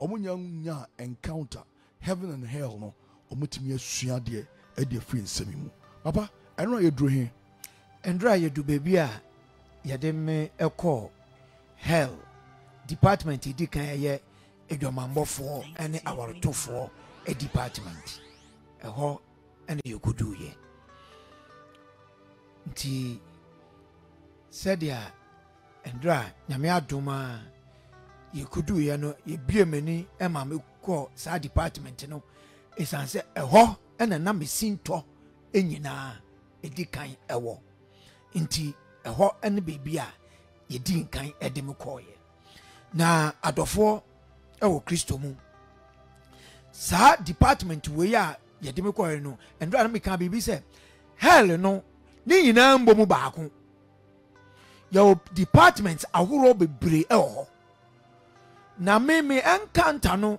Omunya omunya encounter heaven and hell no omutimi asua de e de free nsemimu papa eno ye dro he endra ye du baby a ye de me ekọ hell department e di kan ye edwamambofo ene awarotofo e department eho ene ye kudu ye nti said ya endra nyame adoma you could do, you know, you be many, and mamma call side department, you know. It's answer a ho and a number seen to any na a decay a war. Inti a ho and a baby, you didn't kind a democoy. Now, at a four, oh, Christo moon. Sa department we are, you democoy no, and rather me can be said, hell no, ni nam bomubaco. Your departments are who be brave. Na me encounter no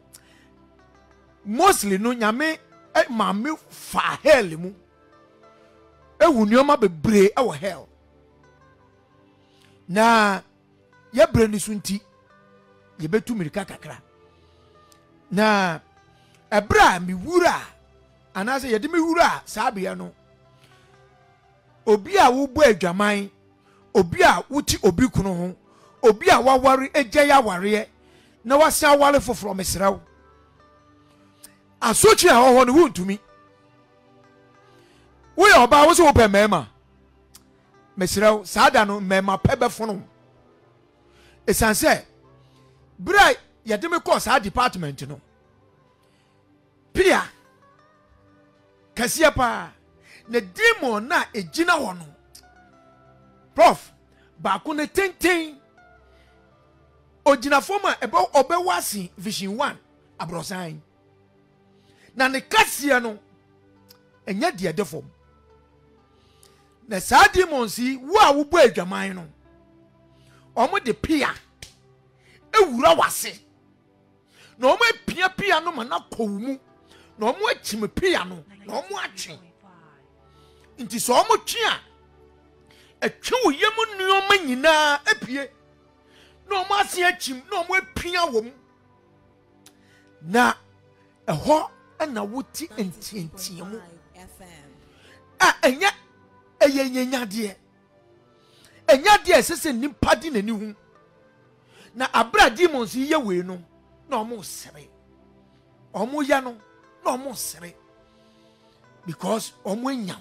mostly no nyame mame fa hell mu ewunioma bebre ewo hell na ye bre ni sunti ye betu mirika kakra na ebra mi wura anase ye de mi wura sabe no obi a wo bo adwaman obi a wuti obi kuno ho obi a wawari ejeya ware na wasia wale foforo mesrawo asochi ahoho ne wuntumi we oba wo se wo pemema mesrawo sada no mema pebe fono esanse brai ya de me course ha department no pia kasia pa ne demon na ejina ho no prof ba ko ne tenten ojina forma about obewasi vision 1 abrosan na ne kasia no enya de defom na sadi monsi wo a wo bo adwaman no omo de pia ewura wase na omo pia no mana kowumu na omo achim pia no na omo atwe nti so omo twe a etwe wo yemu nuoma nyina apie no masi achim no mo pia wom na eho na wuti entientiemu a enya eyenyanyade enyade esese nimpade nani hu na abradi monsi yewe no na omo sere omo ya no na omo sere because omo enya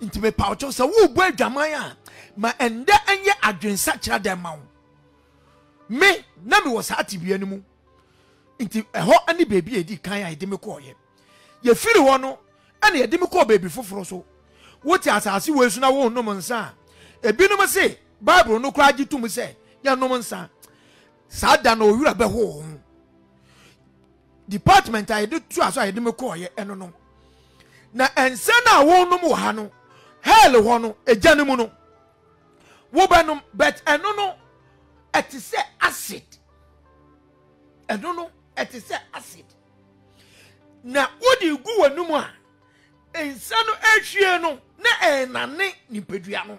intime paucho se wo bo adwaman a ma ende enye adwensa kira dem ma me na me was ati bia nemu nti eho ani baby edi kan ya edi me ko ye ye firi ho no ani edi me ko baby foforo so woti asase we su na wo nnom nsa ebi no me se bible no kura ji tum se ya nnom nsa sada na owura be ho department I do to aso edi me ko ye eno no na ensa na wo nnom wo ha no hell ho no ejanemu no wo benum but eno no it is acid. I don't know. It is acid. Now, what do you go no more? And son of na ni pediano.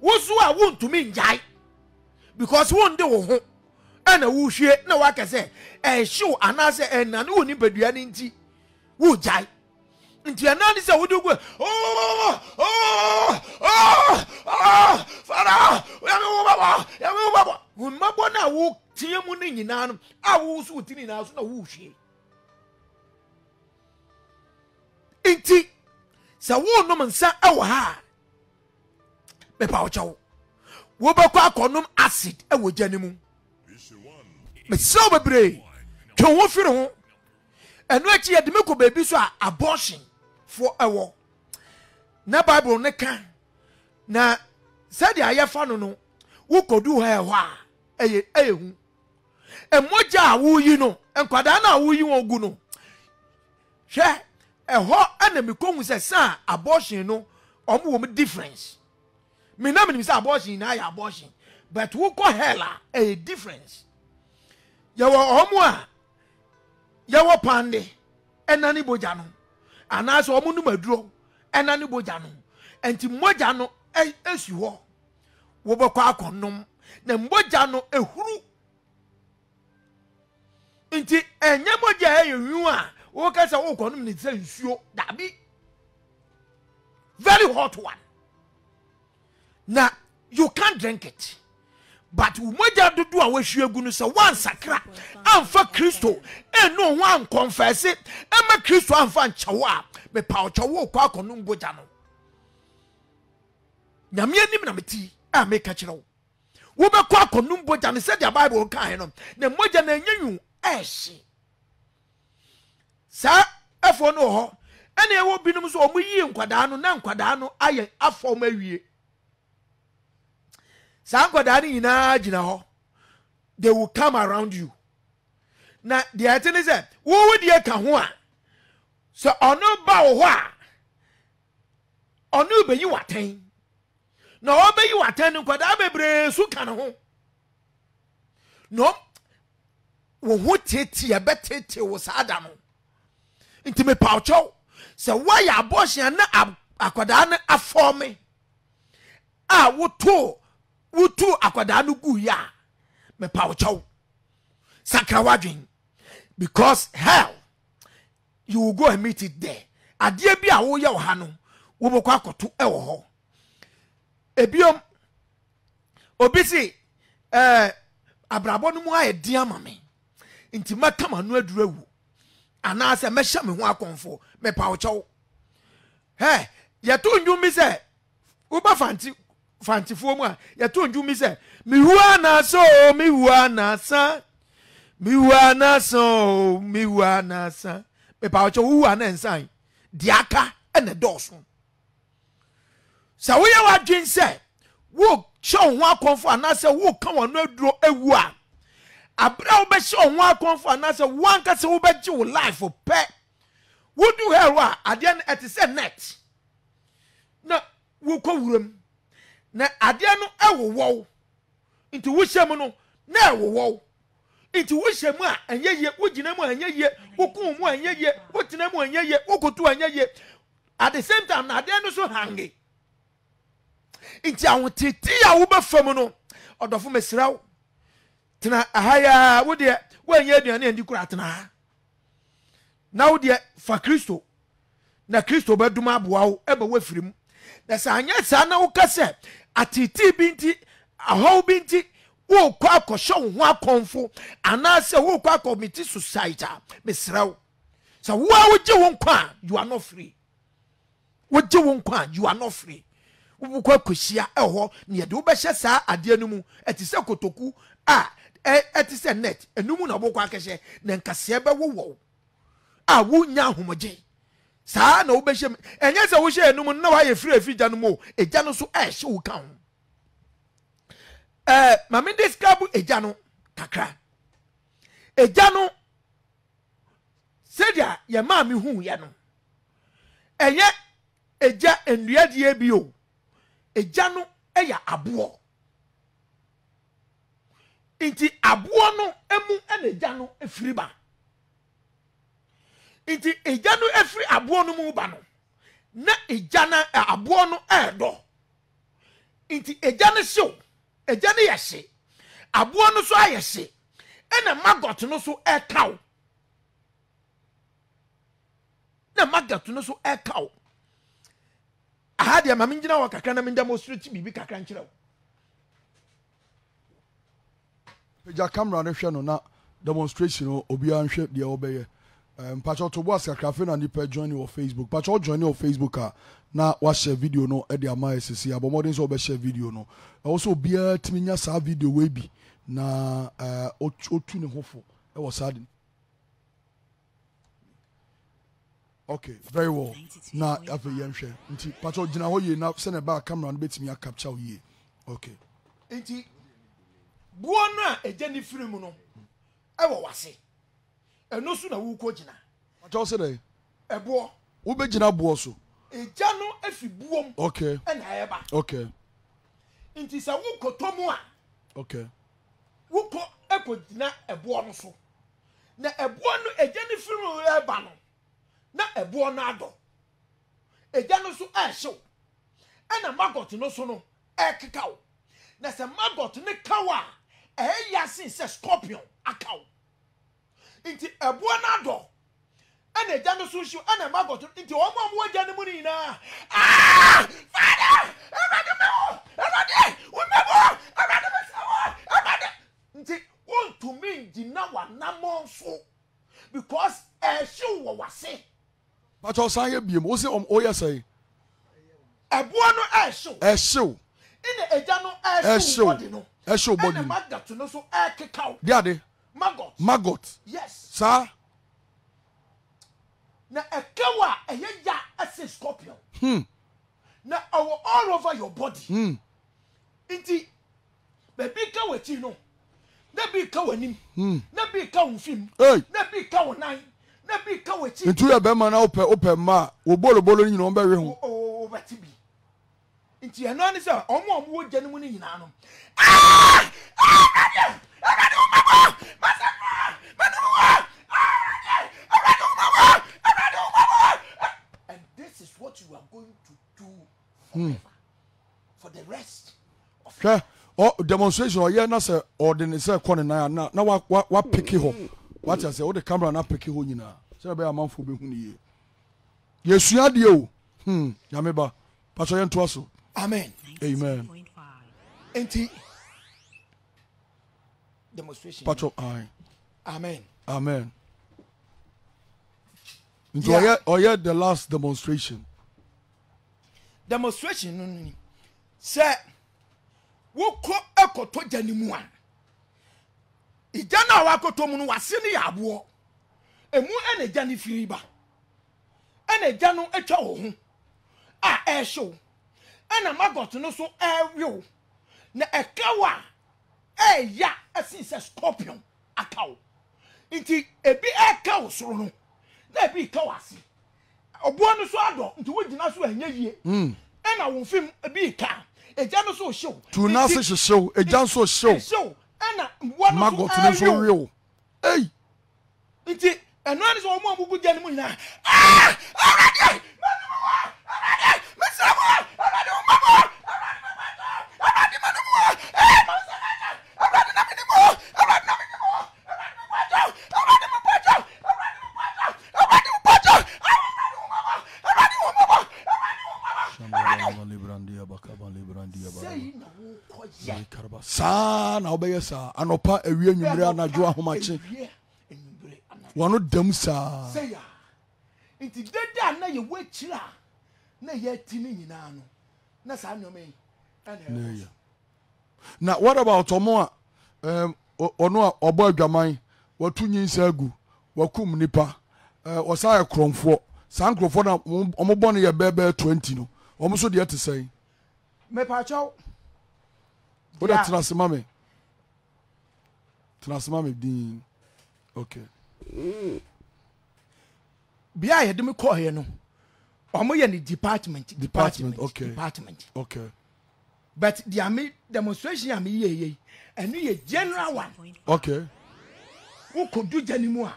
What's who I want to mean, Jai? Because one day, and a woo share no, I can say, and show another and an only pedianity. Woo Jai. Into another, would you go? Oh, Father, when my bona woke Tiamuning in Anum, I was within in house no wooshie. Inti, so no man sa our ha. Bepaucho Wobacqua conum acid, a wood genimu. But so be brave. Can one feel home? And what ye had the milk baby so abortion for a war. Na Bible ne can. Na said I have found no who could do her why a who and what ja who you know and Quadana who you won't go no share a hot enemy comes a son abortion no or woman difference. Me name is abortion, I abortion, but who call hella a difference. You were omwa Yawa pande enani bojano anaso omundu maduro enani bojano enti mojano esiwo wo bokwa akonnom na mojano ehuru Inti enye moja eyinwa wo ka se wo konum ni se nsuo dabi very hot one. Now you can't drink it. But umoja do do away shegunu se wan sakra anfa Kristo eno ho an confess e ma Kristo anfa nchawo a me pa ochawo kwa konum boja no. Nyame anim na meti a me ka kire wo. Wo be kwa konum boja ne se the Bible kan no. Na moja na enyanwu ehye. Sa afo no ho ene ewo binum so omuyi nkwada no aye afo mawie. They will come around you. Now the item is that who would you come? So on no bow, on no be you attain. No be you attain, but I be brave. So can home. No, what it? I bet it was Adam. Intimate poucho. So why are Bosnian Aquadana a for me? I would too. Utu akwadanu guya me paucho sakrawajin because hell you will go and meet it there adie bi a wo ye ohanu wo bokwa akoto e wo ho ebiom obisi abrabo no mu aye dia mame nti matama no adurawu ana se mehya me ho akonfo me paucho he yeto ndwumi se wo ba fanti Fanti Foma, Yatunju Mise, Miwana so, Miwana sa, Miwana so, Miwana sa, Mepacho, who an ensign, Diaka, and the Dawson. So we are Jin said, Walk, show one comfort, and answer, walk, come on, no draw a war. A brow bet show one comfort, and answer, one can so bet you life for pet. Would you hear what? At the end, at the same net. No, we'll call him. Na adiano ewo wow into wishemu no na ewo wow into wishemu a anyeye wojinemu anyeye woku mu anyeye wotinemu anyeye wokotu anyeye at the same time na adiano so hangi into awotiti a wo befam no odofo mesrawo tena ahaya wo de wo anye aduane andi kura tena na wo de fa Kristo na Kristo ba dum aboa wo eba wo afirim na sanya sana wo kase atiti binti aho binti wo kwa ko show ho akonfo ana se wo kwa committee society misrawo so wo a wo je wo kwa you are not free wo je wo kwa you are not free wo kwa kohia eho na ye de wo be hye sa ade anumu etise kotoku a etise net enumu na wo kwa kehye na nkase be wo a wo nya homoje saa na obeshem enye se wo she enum na wa ye free afija no mo eja no so e she wo kan ma me describe eja no kakra eja no sedia ye ma me hu ye no enye eja endua die bi o eja no eya aboɔ inti aboɔ no emu eja no efiriba inti ejanu efri abuo no mu ba no na ejana abuo no edo inti ejane show ejane yehye abuo no so ayehye ena magot no so ekaw na magot no so ekaw aha de mama ngina wakakra na mnda mo street bibi kakra nkyerɛw peja camera no hwe no na demonstration obi anhwe de obeye Pacho Tobo Askakrafe na nipa join your Facebook. Pacho join your Facebook na wa share video no e de ama esisi abomodin so be share video no. Also bia timinya sa video we bi na otu ne hofo e was sad. Okay, very well. Na afa yam hwe. Nti Pacho jina ho ye na send back camera no betimi capture ye. Okay. Nti buona e jeni film no. E wo wase. No sooner will cojina. What else today? A boar. Ubejina boasso. A jano if you boom. Okay. And Iaba. Okay. It is a woko tomoa. Okay. Woko epodina a boanoso. Na a boano a jennifer bano. Na a boanado. A janosu air show. And a maggot no sono. A cacao. That's a maggot ne kawa. A yasin se scorpion. A cow. into a buonado. And a damn sushi and a magot into one more Janamuni. Ah, father, I because a shoe was say. But also, I be mostly on Oya say. A buono a shoe. In a Jano a shoe. A show body. Maggot to no so air kick out. Daddy. Maggot. Maggot. Yes. Sir. Now a kawa a ya as a scorpion. Now our all over your body. Inti baby kawa chino. Nabi kawa nim. Nabi kawa film. Nabi kawa nine. Nabi kawa chino. Into a beman open ma wo bolo bolo ni no berry home. Oh batibi. Inti anani sa omo omo genuine ni na no ah ah ah and this is what you are going to do forever for the rest of okay oh demonstration or yeah na say ordinary say corner na wa pick ho what you say all the camera na pick ho nyina say be amanfo be hu ni yesu ade o ya meba paso yen to aso. Amen. Amen. Anti demonstration. Patrol. Aye. Amen. Amen. Yeah. Or yet the last demonstration. Demonstration. Say, what call a koto janimua? Ijana wakoto munu wasini abuo. Emu ene jani firiba. Ene jano echa ohun. A air show. And a maggot no so aerial. Na a kawa a ya since a scorpion a cow. It is a be a cow so no. There be cowasi. A buono so ado into which nasu and ye. And I will film a be car. A janoso show. To nasa show, a janso show. So, and one maggot no so real. Hey! It is a non is all one good gentleman. Ah! All right! Sa anopa ewie nwumre anadwo ahomache wano dam sa say ya inti deda na ye wechira na ye tini nyina no na sa nyomen ana na what about omo ono a obo adwaman watu nyinsa agu wakum nipa osaye kromfo san kromfo na omo bone ye bebe 20 no omo so de atesai me pa chaw oda trase mame Transma me din. Okay. Bia ye de me call here no. Omo ye ni department. Okay. Department. Okay. But the army demonstration am ye and ye general one. Okay. Who could do janimua?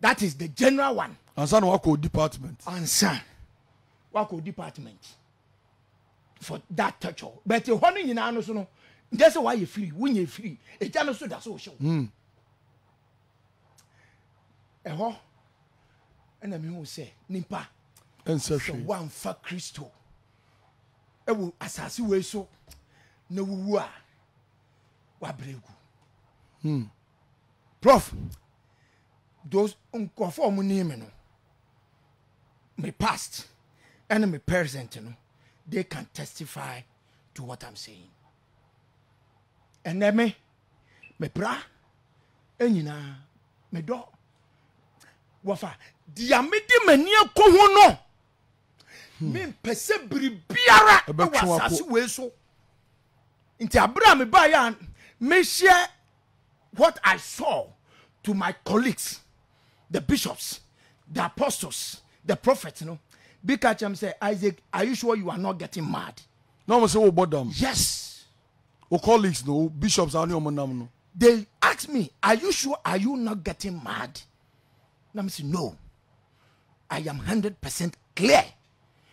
That is the general one. Ansan wa ko department. Ansan. Wa ko department. For that torture. But the honey in ano so no. That's why you're free. When you're free, it can't so that's all show. Oh, and I mean, say, Nimpa, and so one for Christo. I will assassinate so no war. Wabregu. Prof, those unconform name my past and my present, they can testify to what I'm saying. And then me bra, and me do. Wafa, diamidi me niya kohono. Me pese bribiara. Wasasi weso. Inti abra me bayan. Me share what I saw to my colleagues, the bishops, the apostles, the prophets. You know, because I'm saying, Isaac, are you sure you are not getting mad? No, I'm saying about them. Yes. Or colleagues, no bishops are no. They asked me, "Are you sure? Are you not getting mad?" And I said, "No, I am 100% clear,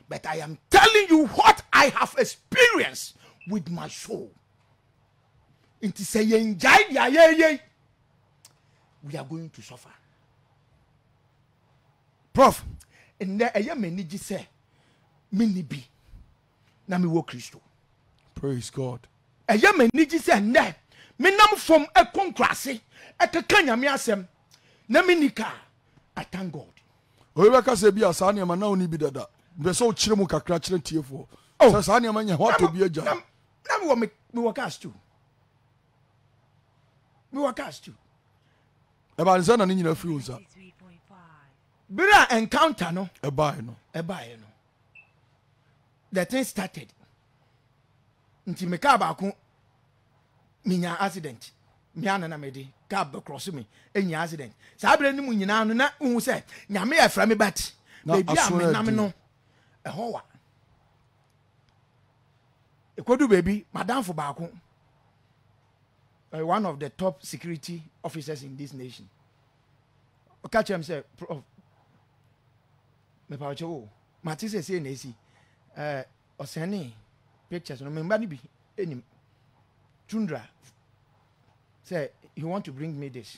but I am telling you what I have experienced with my soul." It is saying, "Jai, jai, jai, we are going to suffer. Prof, in there, I am in say, Mini B, Namiwo Christo. Praise God. I am in say, Ne, Minam from a concrasi, at a Kenya Miasem, Naminika. I thank God. Oebeka se bi asani ma na oni bi dada. Be so chire mu kakra chire tiefo. So asani ma nya what to be agya. Na me wo me workast you. Me workast you. Eba nza na nyina free unza. Bira encounter no. Eba no. The thing started. Nti me ka ba ko minya accident. Me anana me di. Cab cross me any accident. Sabre no nyina no na hu se nyame ya fra me bat. Baby am na me no. Ehowa. Ekodu baby, madam for baako. One of the top security officers in this nation. Catch him say me pa cho. Matise say na esi. Oseni pictures no me mbani bi enim. Tundra say you want to bring me this?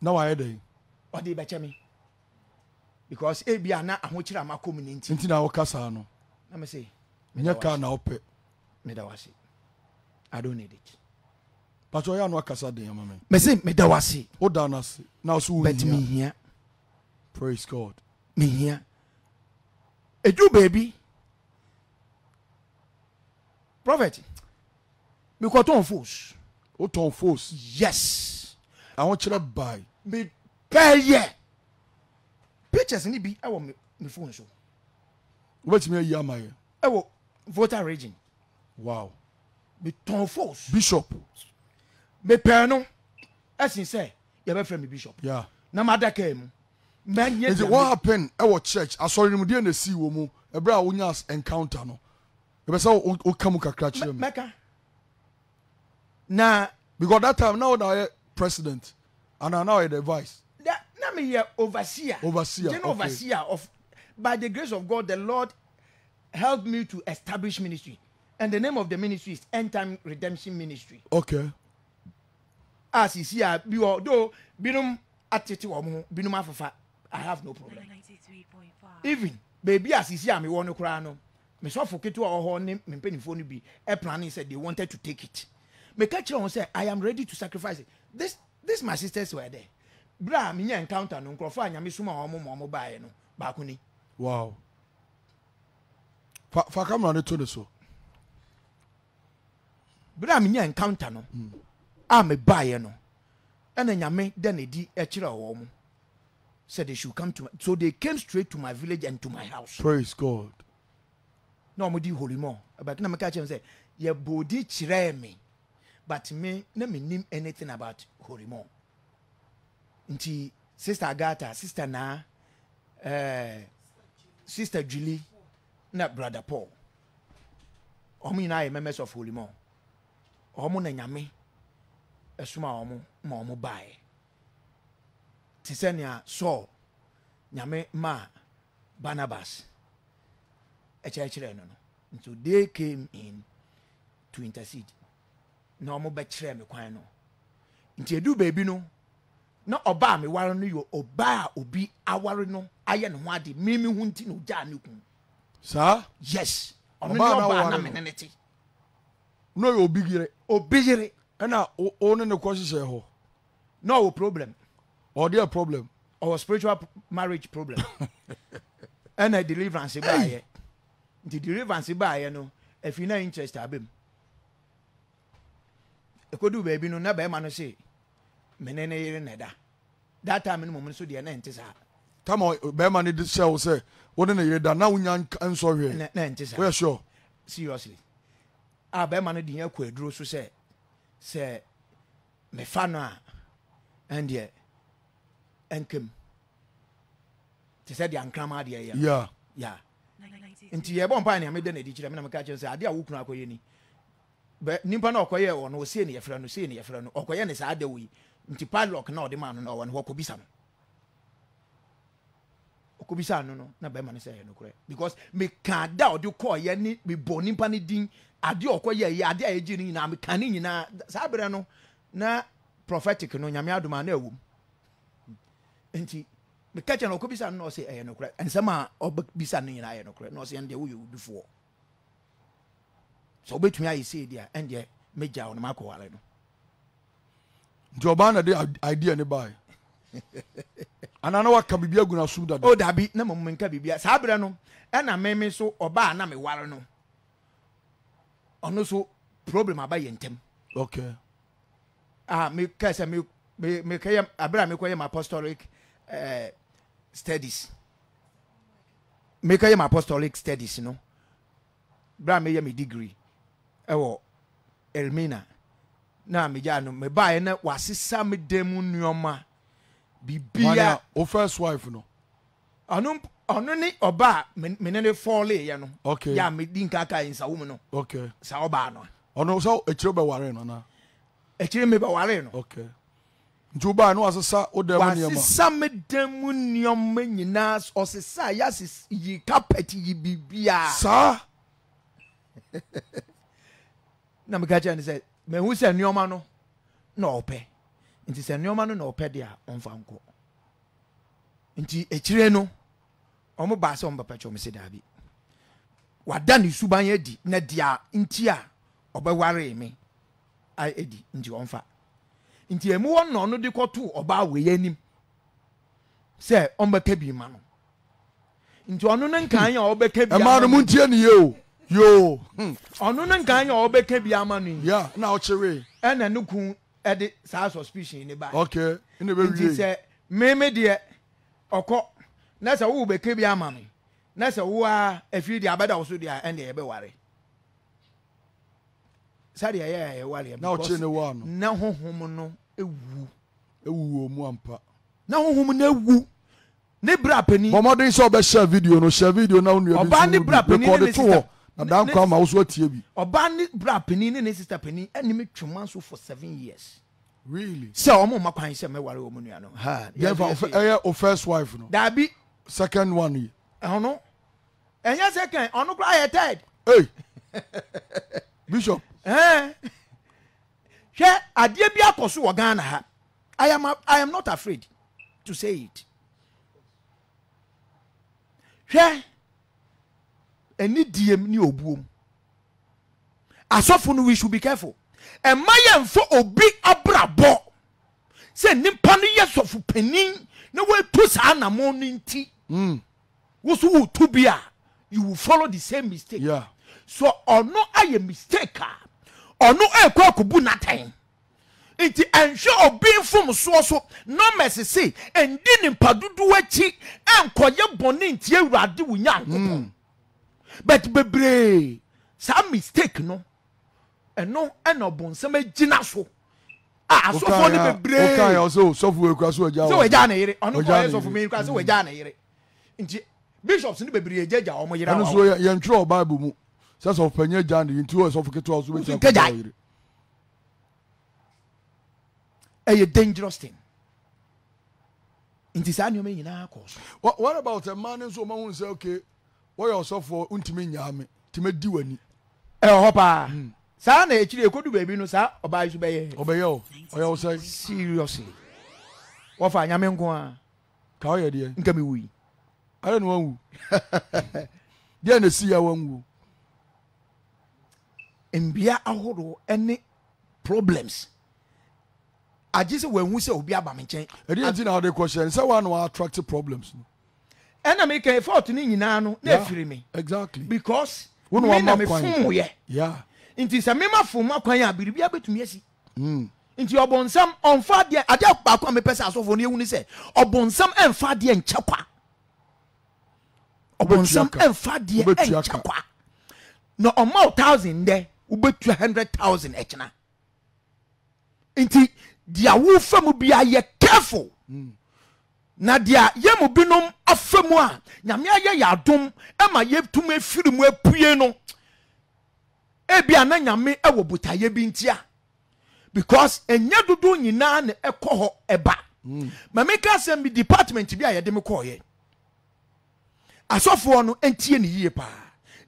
No, I do. Or they better me because AB are not a much of my community. Into our casano. Let me say, Medawasi. I don't need it. But I am not Casade, Mamma. Messi Medawasi. Oh, Danas. Now, so let me here. Praise God. Me here. A do baby. Prophet. Me cotton fools. Oton force. Yes. I want you to buy. Me pay yeah. Pictures need be. I want my phone show. What's me a yamaya? I will voter raging. Wow. Me ton force. Bishop. Me perno. As in say, you have a friend bishop. Yeah. Now mother came. Man, yes. What happened? Our church. I saw him there in the sea woman. A bra unyas encounter no. You better say O kamuka clutch him. Meka. Nah, because that time now I president and I now the vice. That now me here overseer. Okay. Overseer of by the grace of God, the Lord helped me to establish ministry, and the name of the ministry is End Time Redemption Ministry. Okay. As is here, though binum attitude binum afafa, I have no problem. 93.5. Even baby as is here, me want to cry no. Me so forget to our whole name. Me penny phone be a planning said they wanted to take it. Me catch you and say, I am ready to sacrifice it. This my sisters were there. Bra, me encounter no croffa and Yamisuma or Momo by no Bakuni. Wow. Fakamran to the so. Bra, me encounter no. I'm a buyer no. And then Yame, then a D. Echira Womo. Said they should come to my. So they came straight to my village and to my house. Praise God. No, Mudi Holy Mo. But now I catch him and say, Your body chire me. But me, let me name anything about Horimo. Nti Sister Agatha, Sister Na, Sister Julie, na Brother Paul. Omo ina ye members of Horimo. Omo na nyame. Esuma omo ma omo bae. Tisenia Saul, nyame ma Barnabas. Echechere no. And so they came in to intercede. No mo betray me kwan no. Nti edu baby no. Na oba me ware no yo oba obi aware no aye ne ho ade mimi hu nti no ja ne kun. Sir? Yes. Ono no oba na menenete. No yo obigire. Ana ono ne kwosise ho. No problem. Or their problem. Or spiritual marriage problem. And a deliverance ba ye. The deliverance ba ye no. If you na interest abem. Ekodu baby no na ba ma no say menene yire na da that time no mum so de na ntisa come on ba ma no de say we say won na yire da na unya nso hwe na ntisa we sure seriously ah ba ma no de hia kwaduro so say me fa no a and ye enkem te said the ankrama de ya yeah nti ye bon pa na me de na di kire me na me ka kire say ade a wo kunu akoye ni but nimpa na okoye won o se ne yefra no okoye ne sa adawi nti padlock na o de man no won ho okobisa no na ba man say no kure because me ka da o de koye ni me bo nimpa ne din ade okoye ye ade a ye ni na me ka ni nyina sa bere no na prophetic no nyame adoma na ewu enti me ka chano ko bisa no se e no kra ensema obisa no nyina e no kra no se ende wo yudufo so betumi ayi se dia ende meja on ma ko wale no jobana de idea ne bai anana wa ka bibia guna sum da o da bi na mum nka bibia sa abra no e na meme so oba na me wale no ono so problem aba ye ntem okay ah me ka se me ka abra me ko ye apostolic studies me ka ye apostolic studies no bra me ye me degree ewo Elmina na me ja no me ba ye na wasesa me demu nyoma bibia o first wife no anu ni oba me ne fall ye no okay ya me din kaka in sawu no okay sa oba no ono so echiro be ware no na echire me be ware no okay njuba no asesa odemu nyoma asesa me demu nyoma nyina osesa ya yi carpet yi bibia sa na me gaja ni say me hu se nyoma no na ope nti se nyoma no na ope dia onfa nko nti echire no omo ba se omba pacho me se dabi wada ni suban ye di na dia nti a obaware me ai edi nti onfa nti emu won no no de koto oba we yanim se omba kabi ma no nti ono ne kan ya obeka bi ama no muntie ne yo yo ono ne kan ya obeka bi ama no yeah na o chere ena no kun e de sa suspicion ne ba okay ne be wi se meme de okọ na se wo obeka bi ama no na se wo a afiri de abada wo so de a ene ye be ware sari aye wale na o chene wa no na honhom no ewu omu ampa na honhom na ewu ne bra pani bomodin so be share video na onu oba ne bra pani ne sister na dan kwa ma wo so tie bi oba ne bra pani ne sister pani eni me twoma so for 7 years really so omo makwan se me ware omu nua no ha yeah o first wife no that be second one e no enya second onu kwa ye third hey bishop I am not afraid to say it. Any DM new boom. As often we should be careful. And my am for obi abra bo. Say nimpani yes of penning. No way puts an morning tea. What's who to be? You will follow the same mistake. Yeah. So or no I a mistake. Or no echo could be nothing. It ensure of being from so no mercy say and didn't padudu a cheek and call your bonin tea radi win. But bebre some mistake no and no and no bon some ginaso. Ah so for the bebre also so we cross so a jana on the boys of me because we jana bishops in the bebre jaja or my yancho Bible. That's of Penya Jan into us of Ketos with a dangerous thing. In this annual in our course. What about a man and so on say, okay, why also for Untimin to make do any? A hopper. Sana actually could be no, sir, or by Obeyo. I also seriously. What I am going to dear. Come I don't know. Then I see I won't. And be any problems. I just when we say we are bamichin. I didn't know the question. Someone who attracted problems. And I make a fault in Nano, never me. Exactly. Because we don't want yeah. It is a memo for my client, but be able to miss it. Into your bonsam on Fadia, I doubt back on the person of only one say, or bonsam and Fadia and Chapa. Or bonsam and Fadia and Chapa. No, or more thousand there. Ube 200,000 echna. Inti dia wufa mubia ye careful. Na dia ye mubinum afemwa. Nyamia ye ya dum. Ema ye tume firmwe puyeno. Ebia na nyame ewo buta ye bintia. Because enye dudu nyina ne ekoho eba. Mameka sembi department bia ye demi koye. Asofo no entie ne yie pa.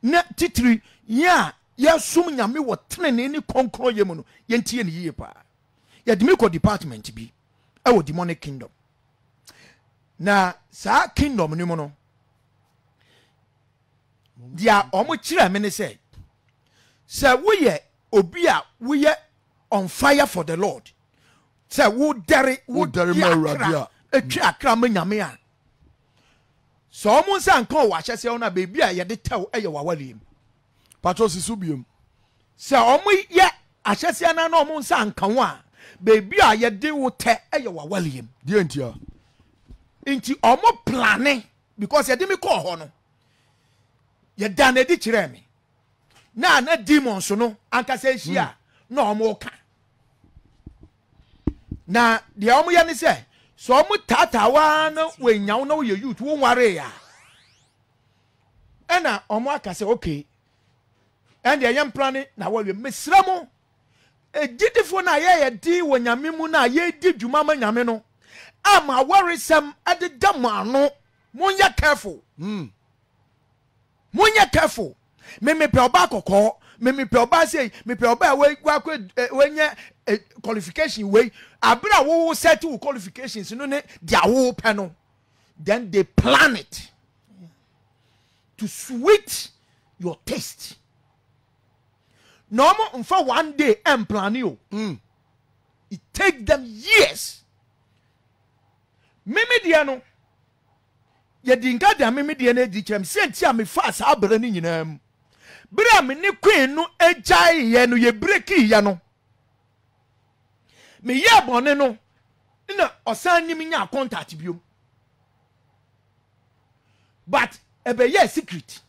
Na titri ya. Yes, so many were training any concroyamon, Yentian Yepa. yadimiko department bi ewo demonic kingdom na sa kingdom ni mu no dia omo kire me ne say say we ye obi a we ye on fire for the Lord say we dare my radia etwa akra ma nyame a so omo nsa nko wa hye say ona baby a ye de tew eye wawaliem patrosi subiem say omo ye ahyesia na no omo nsa nka ho a baby a ye de wo te eye wawaliem de ntia inti omo planning because ye de me call ho no ye dan edi kire me na demons no anka say hia na omo ka na de omo ye ne say so omo tatawa na wenyawo na ye youth wo nware ya ena omo aka say okay and the young planning na we mesramo ejidifo na ye di wonyame mu na ye di dwuma ma nyame no ama worrisome at the dam ano monya careful monya careful me pe oba kokko me pe oba say me pe oba we kwakwenye qualification we abira wo set qualifications no ne dia wo pe no then they plan it to sweet your taste. Normal for one day and plan you. It takes them years. Mimi diano. Ye dinga da mimi diane di chem senti a me fast abrani nyinam. Bra me ne queen no ejai ye no ye break ye no. Me ye bone no. Na osan ni nya contact biom. But ebe ye secret.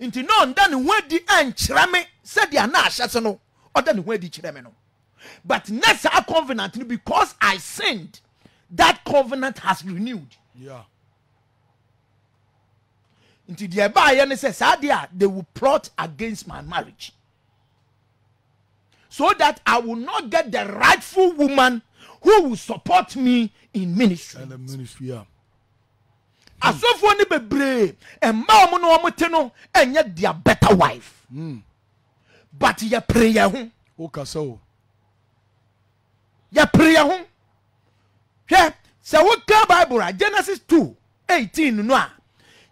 Inti no ndani wedi ankyerame said ya na ahyase no odani wedi kyerame no but next our covenant because I sinned that covenant has renewed yeah inti the baaye ne say sadia they will plot against my marriage so that I will not get the rightful woman who will support me in ministry and the ministry yeah. Asofo ni bebre emma omo no omo te no enye dia better wife but ya prayer ho o kasa o ya prayer ho hwe se wo ka Bible Genesis 2:18 no a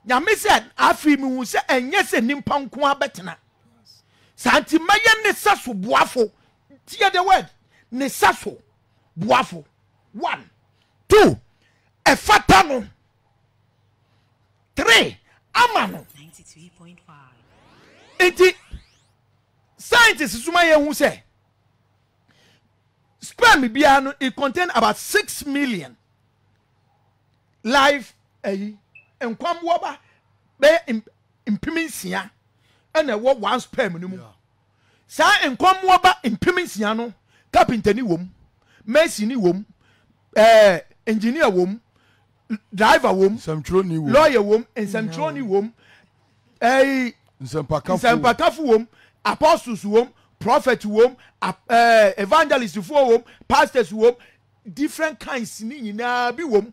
nya me said afi mi hu se enye se nimpa nko abetena santi maye ne saso boafo tie the word ne saso boafo 1 2 e fatano 3 amano 93.5 enti scientists suma ye hu say sperm bia no it contain about 6 million life enkwam wo ba be impiminsia and wo one sperm no mu sa enkwam wo ba impiminsia no carpenter ni wom mason ni wom engineer wom driver womb, lawyer womb, and Santroni womb, Sampakafu womb, apostles womb, prophet womb, evangelist womb, pastors womb, different kinds ni na bi womb.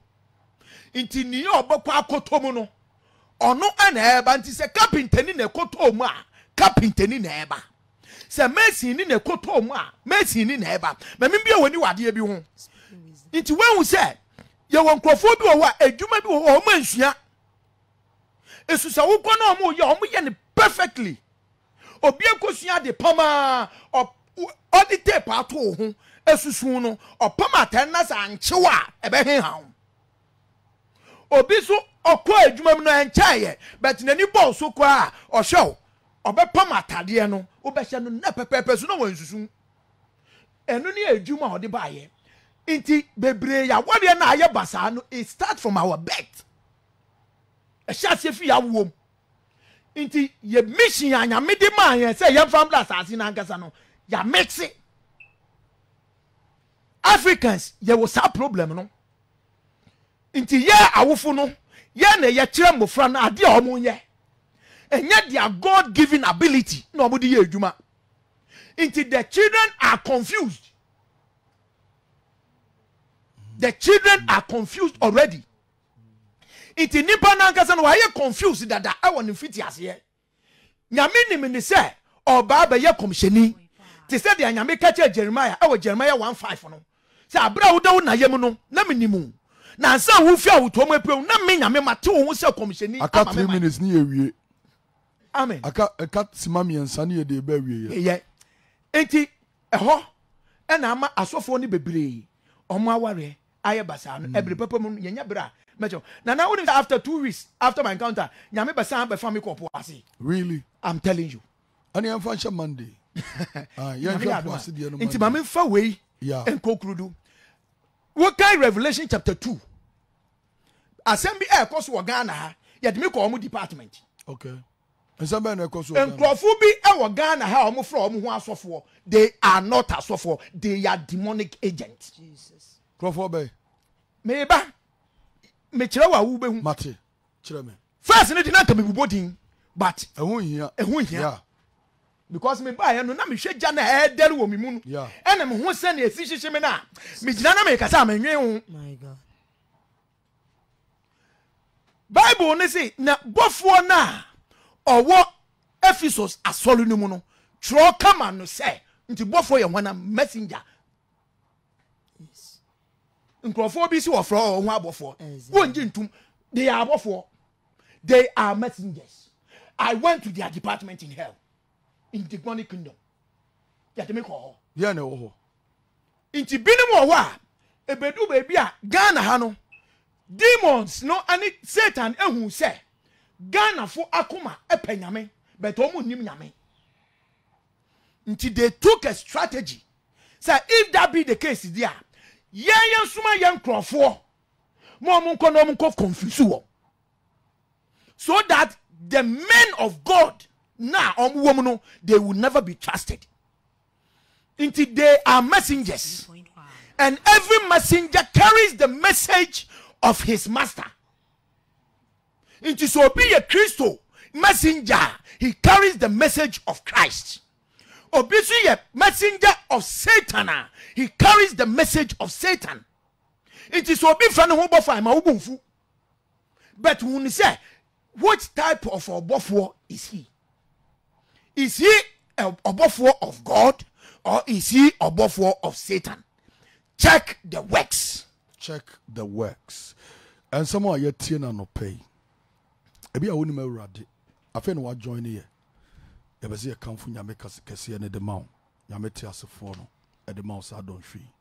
Inti ni obakwa kotomo no. Ono ana eba nti se carpenter ni na kotomo a, carpenter ni na eba. Se mason ni na kotomo a, mason ni na eba. Me mbia wani wade bi ho. Inti when we say ye won krofo bi wo adwuma bi wo ma nsua esu sa wo kona omo ye ne perfectly obi akosua de pama odite pato ho esusu no opama tenna sa nchewa ebe hen hawo obi so okwa adwuma no enchaye but nani ball so kwa ohwe obepama tade no obehye no na pepepe so no wansusu eno ne adwuma odi baaye inti bebre ya wadi na aye basano it start from our birth e sha se fi awom inti ye mission anya mede man ye say ye fam blast asin ankasa no ya mix Africans ye wo sa problem no inti ye awofo no ye na ye kire mofra na ade omo ye enye their God given ability no omo di ye adwuma inti the children are confused. The children are confused already. It is nipa na nkasa no why you confused that I want to fit as here. Nyame ni me say oba ba ye komsheni. Ti said the nyame ka Jeremiah, I was Jeremiah 1:5 no. Sa abra wo dawo na yem no na menimu. Na san wo fia wo to mo epew na me nya me mate wo se commissioni ama me. Aka 3 minutes ni ewie. Amen. Aka simami ensa ni e de ba ewie ye. Enti eho ena ama asofo ni bebree. Omo aware aye basa no every papa mu nya bra. Mecho. Na now after 2 weeks after my encounter, nya me basa be family ko po ase. Really? I'm telling you. Ani am function Monday. Yeah, it's my main far way. Yeah, and conclude what kind Revelation chapter 2 assembly air course wa Ghana yet me call department. Okay, assembly air course and Crawford be our Ghana how mu from who asofo they are not asofo, they are demonic agents. Jesus, Crawford be me ba me chira wa wu be hu mate chira me first need na to be bodin but ehun here because me buy no na me hwe ja na edelu wo me mu no ene me ho se na esi hye me na me jina na me kasa manwen ho. My God, Bible ne say na bofo na owo Ephesus asolu ni mu no tro kama no say nti bofo ye hwana messenger. Yes, nkrofo bi si wo fro ho abofo wo nji ntum they are bofo, they are messengers. I went to their department in hell. In the demonic kingdom. Yeah, they make all. Yeah, no. In the binum wa ebedu baby a Ghana hano. Demons no any Satan who say Ghana for akuma epenyame but omu nim nyame. Nti they took a strategy. So if that be the case there, yen suma yen crofo. Mo mun ko no mun ko confuse. So that the men of God now, woman, they will never be trusted. Until they are messengers, and every messenger carries the message of his master. Until so be a Christo messenger, he carries the message of Christ. Obviously, a messenger of Satan, he carries the message of Satan. Until so be friend who buffer my ubunfu. But when say, what type of a buffer is he? Is he a buffer of God or is he a buffer of Satan? Check the works. Check the works. And someone yet here no pay. Ebi a woni mawrade. Afen wa join here. Ebese ye kamfo nyame kase kase ne de mawo. Nyame ti asefo no. E de mawo sa don hwe.